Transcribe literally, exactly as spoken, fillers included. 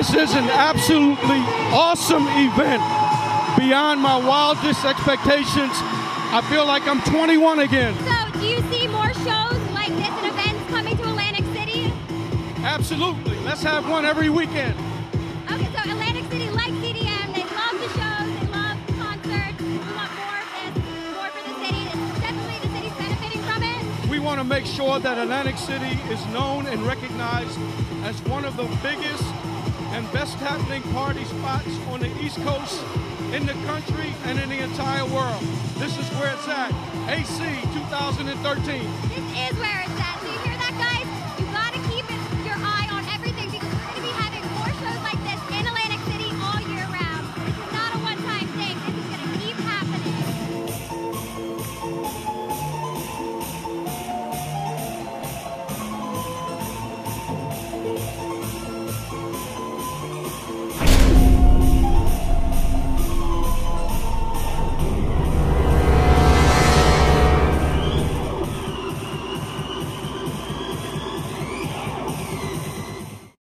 This is an absolutely awesome event, beyond my wildest expectations. I feel like I'm twenty-one again. So, do you see more shows like this and events coming to Atlantic City? Absolutely. Let's have one every weekend. Okay, so Atlantic City likes C D M. They love the shows. They love the concerts. We want more of this, more for the city. It's definitely the city's benefiting from it. We want to make sure that Atlantic City is known and recognized as one of the biggest and best happening party spots on the East Coast, in the country, and in the entire world. This is where it's at. A C twenty thirteen. This is where it's at.